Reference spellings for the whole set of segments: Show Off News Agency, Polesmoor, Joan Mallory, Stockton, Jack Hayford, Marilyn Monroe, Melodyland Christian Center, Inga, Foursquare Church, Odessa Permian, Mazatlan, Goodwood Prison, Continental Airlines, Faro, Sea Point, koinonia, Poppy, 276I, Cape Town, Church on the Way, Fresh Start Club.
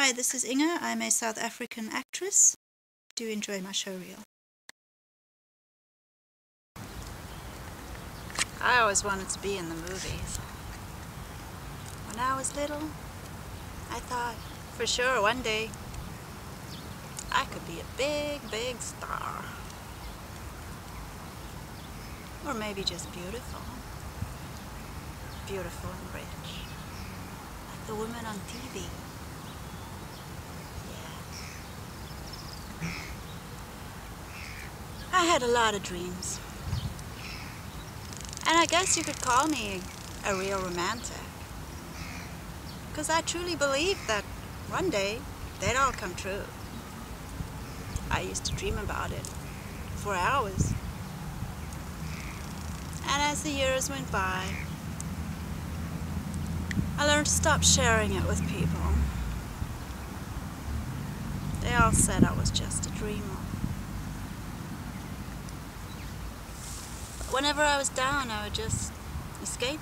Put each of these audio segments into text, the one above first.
Hi, this is Inga. I'm a South African actress. Do enjoy my show reel. I always wanted to be in the movies. When I was little, I thought, for sure, one day, I could be a big star. Or maybe just beautiful. Beautiful and rich. Like the women on TV. Yeah. I had a lot of dreams. And I guess you could call me a real romantic. Because I truly believed that one day they'd all come true. I used to dream about it for hours. And as the years went by, I learned to stop sharing it with people. They all said I was just a dreamer. But whenever I was down, I would just escape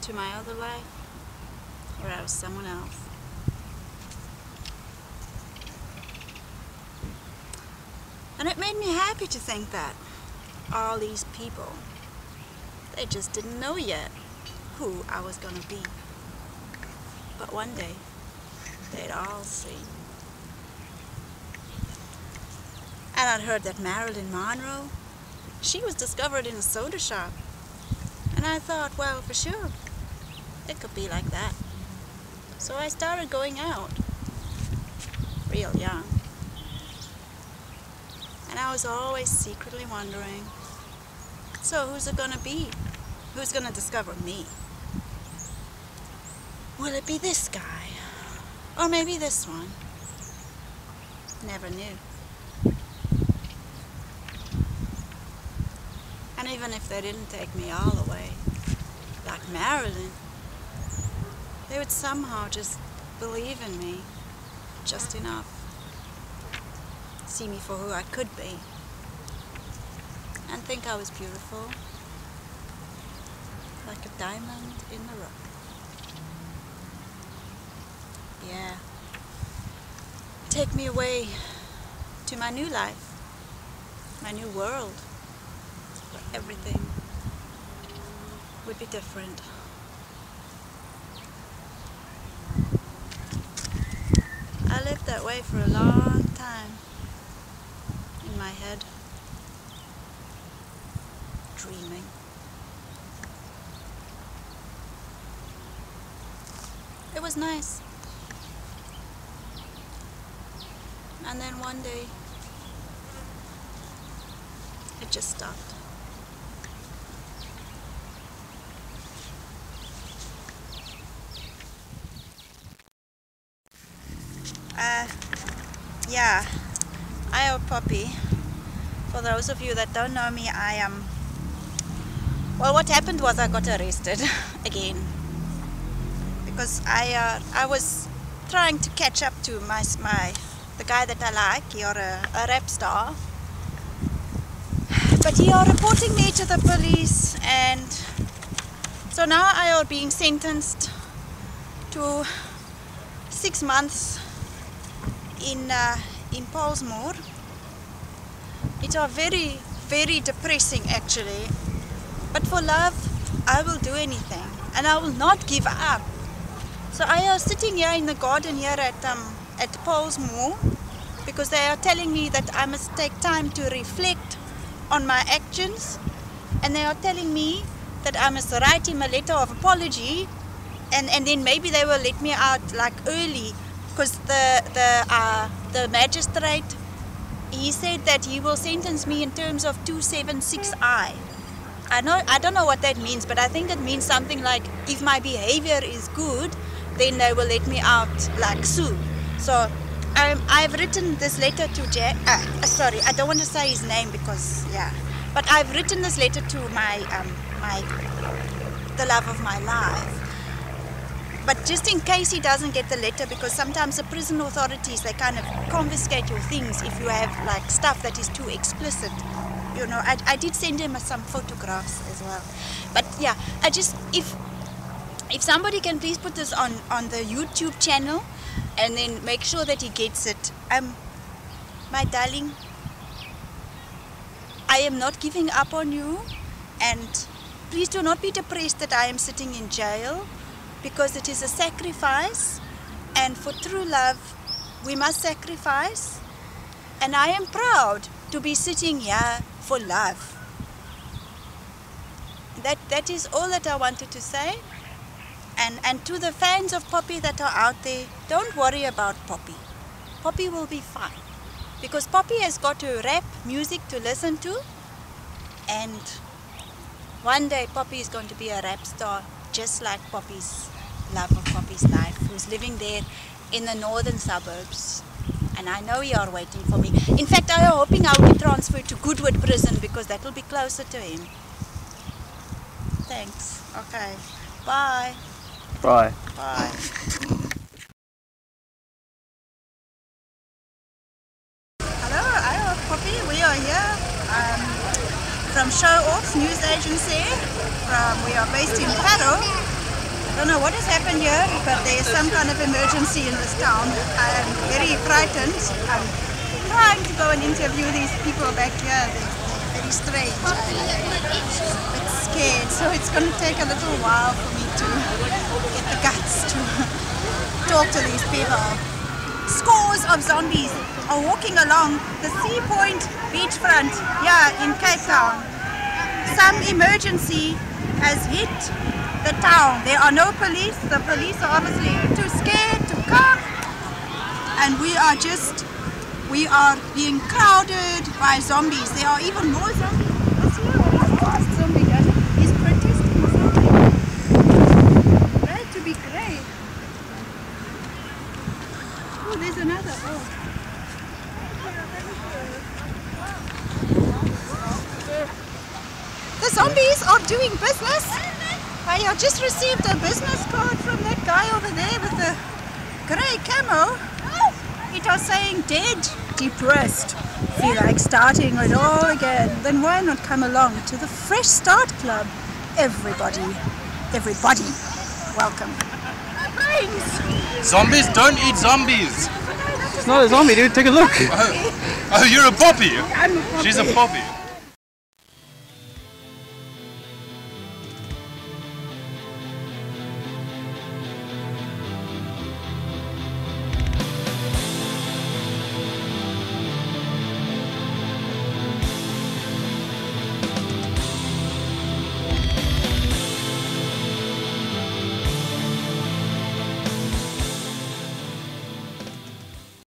to my other life, where I was someone else. And it made me happy to think that all these people, they just didn't know yet who I was gonna be. But one day, they'd all see. And I'd heard that Marilyn Monroe, she was discovered in a soda shop. And I thought, well, for sure, it could be like that. So I started going out, real young. And I was always secretly wondering, so who's it gonna be? Who's gonna discover me? Will it be this guy? Or maybe this one? Never knew. And even if they didn't take me all the way, like Marilyn, they would somehow just believe in me, just enough. See me for who I could be, and think I was beautiful, like a diamond in the rough. Yeah, take me away to my new life, my new world, where everything would be different. I lived that way for a long time. My head, dreaming. It was nice. And then one day, it just stopped. Yeah, I owe Poppy. For those of you that don't know me, I am... well, what happened was I got arrested again. Because I was trying to catch up to the guy that I like. You're a rap star. But you're reporting me to the police, and so now I am being sentenced to 6 months in Polesmoor. It are very depressing actually, but for love I will do anything and I will not give up. So I am sitting here in the garden here at Polesmoor, because they are telling me that I must take time to reflect on my actions, and they are telling me that I must write him a letter of apology, and then maybe they will let me out like early, because the magistrate, he said that he will sentence me in terms of 276I. I don't know what that means, but I think it means something like, if my behavior is good, then they will let me out like soon. So I've written this letter to Jack. Sorry, I don't want to say his name because yeah. But I've written this letter to my the love of my life. But just in case he doesn't get the letter, because sometimes the prison authorities, they kind of confiscate your things if you have like stuff that is too explicit. You know, I did send him some photographs as well. But yeah, I just, if somebody can please put this on the YouTube channel, and then make sure that he gets it. My darling, I am not giving up on you, and please do not be depressed that I am sitting in jail, because it is a sacrifice, and for true love we must sacrifice, and I am proud to be sitting here for love. That is all that I wanted to say. And to the fans of Poppy that are out there, don't worry about Poppy. Poppy will be fine, because Poppy has got her rap music to listen to, and one day Poppy is going to be a rap star, just like Poppy's love of Poppy's life, who's living there in the northern suburbs. And I know you are waiting for me. In fact, I am hoping I will be transferred to Goodwood Prison, because that will be closer to him. Thanks. Okay. Bye. Bye. Bye. Hello, I am Poppy. We are here from Show Off News Agency. We are based in Faro. I don't know what has happened here, but there is some kind of emergency in this town. I am very frightened. I'm trying to go and interview these people back here. They're very strange. I'm a bit scared, so it's going to take a little while for me to get the guts to talk to these people. Scores of zombies are walking along the Sea Point beachfront here in Cape Town. Some emergency has hit the town. There are no police. The police are obviously too scared to come. And we are being crowded by zombies. There are even more zombies. Zombies are doing business. I just received a business card from that guy over there with the grey camo. It was saying dead, depressed. Feel like starting it all again. Then why not come along to the Fresh Start Club? Everybody, welcome. Zombies don't eat zombies. It's not a zombie, dude. Take a look. Oh, you're a Poppy. She's a Poppy.